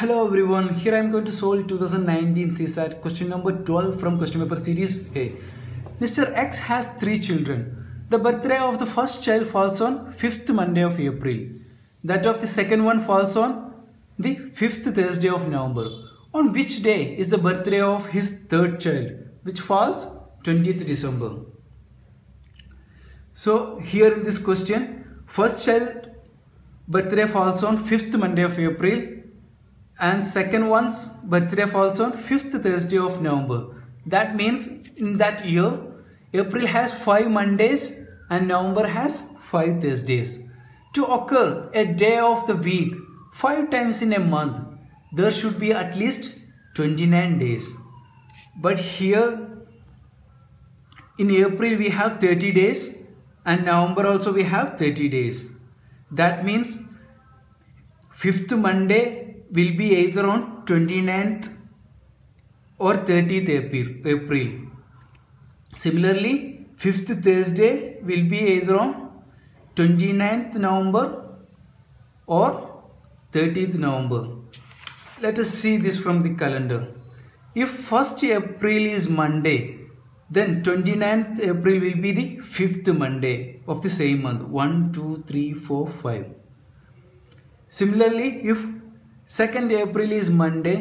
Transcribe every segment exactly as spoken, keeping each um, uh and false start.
Hello everyone, here I am going to solve two thousand nineteen C SAT question number twelve from question paper series A. Mister X has three children. The birthday of the first child falls on fifth Monday of April. That of the second one falls on the fifth Thursday of November. On which day is the birthday of his third child, which falls twentieth December? So here in this question, first child birthday falls on fifth Monday of April. And second one's birthday falls on fifth Thursday of November. That means in that year, April has five Mondays and November has five Thursdays. To occur a day of the week five times in a month, there should be at least twenty-nine days. But here in April we have thirty days and November also we have thirty days. That means fifth Monday will be either on twenty-ninth or thirtieth April. Similarly, fifth Thursday will be either on twenty-ninth November or thirtieth November. Let us see this from the calendar. If first April is Monday, then twenty-ninth April will be the fifth Monday of the same month. one, two, three, four, five. Similarly, if second April is Monday,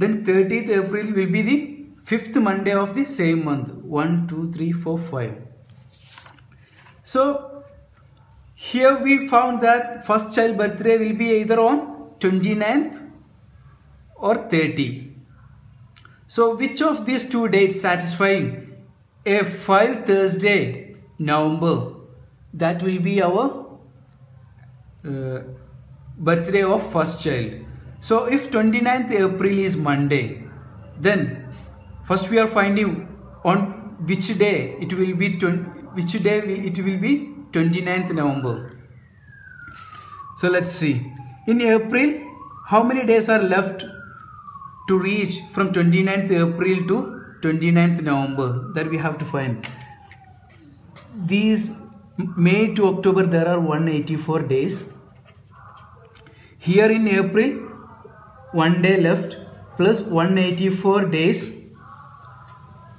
then thirtieth April will be the fifth Monday of the same month. one, two, three, four, five. So here we found that first child birthday will be either on twenty-ninth or thirtieth. So which of these two dates satisfying a five Thursday November? That will be our uh, birthday of first child. So if twenty-ninth April is Monday, then first we are finding on which day it will be which day will it will be twenty-ninth November. So let's see. In April, how many days are left to reach from twenty-ninth April to twenty-ninth November? That we have to find. These May to October there are one hundred eighty-four days. Here in April, one day left plus one hundred eighty-four days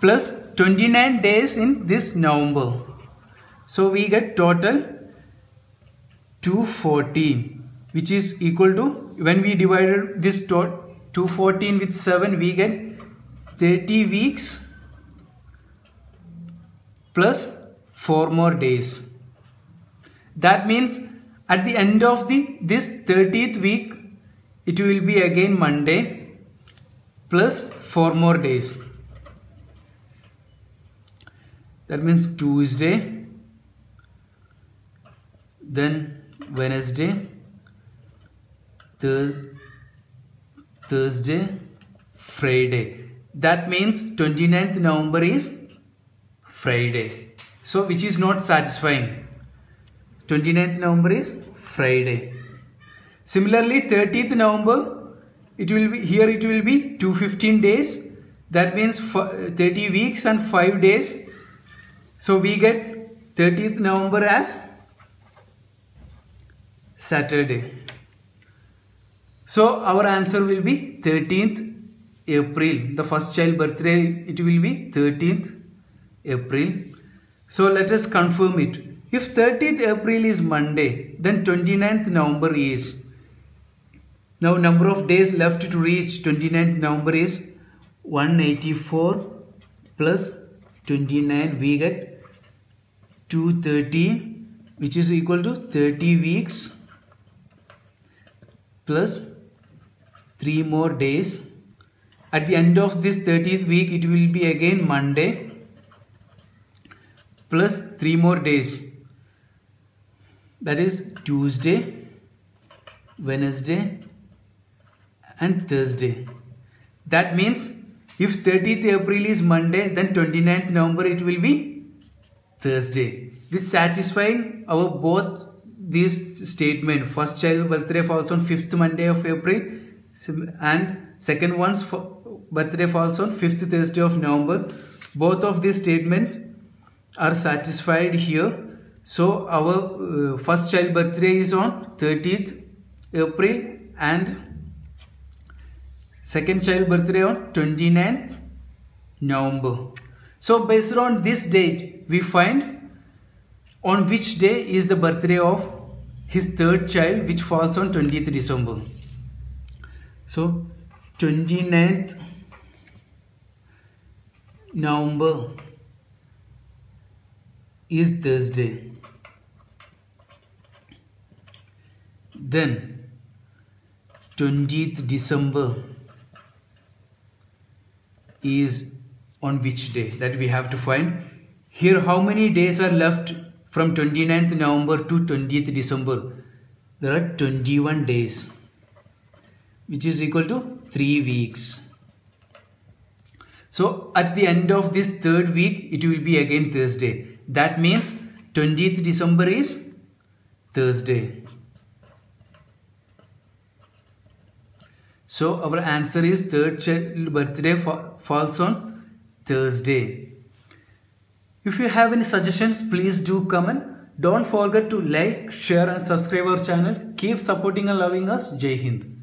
plus twenty-nine days in this November. So we get total two hundred fourteen, which is equal to, when we divided this two hundred fourteen with seven, we get thirty weeks plus four more days. That means at the end of the this thirtieth week, it will be again Monday plus four more days. That means Tuesday, then Wednesday, Thurs Thursday, Friday. That means twenty-ninth November is Friday. So which is not satisfying. twenty-ninth November is Friday. Similarly, thirtieth November, it will be here it will be two hundred fifteen days. That means thirty weeks and five days. So we get thirtieth November as Saturday. So our answer will be thirteenth April. The first child birthday, it will be thirteenth April. So let us confirm it. If thirtieth April is Monday, then twenty-ninth November is. Now number of days left to reach twenty-ninth November is one hundred eighty-four plus twenty-nine. We get two hundred thirteen, which is equal to thirty weeks plus three more days. At the end of this thirtieth week, it will be again Monday plus three more days. That is Tuesday, Wednesday and Thursday. That means if thirtieth April is Monday, then twenty-ninth November it will be Thursday. This satisfying our both these statement. First child birthday falls on fifth Monday of April and second one's birthday falls on fifth Thursday of November. Both of these statement are satisfied here. So our uh, first child birthday is on thirtieth April and Second child birthday on twenty-ninth November. So based on this date, we find on which day is the birthday of his third child, which falls on twentieth December. So twenty-ninth November is Thursday. Then twentieth December is on which day? That we have to find. Here how many days are left from twenty-ninth November to twentieth December? There are twenty-one days, which is equal to three weeks. So at the end of this third week, it will be again Thursday. That means twentieth December is Thursday. So our answer is third child birthday falls on Thursday. If you have any suggestions, please do comment. Don't forget to like, share and subscribe our channel. Keep supporting and loving us. Jai Hind.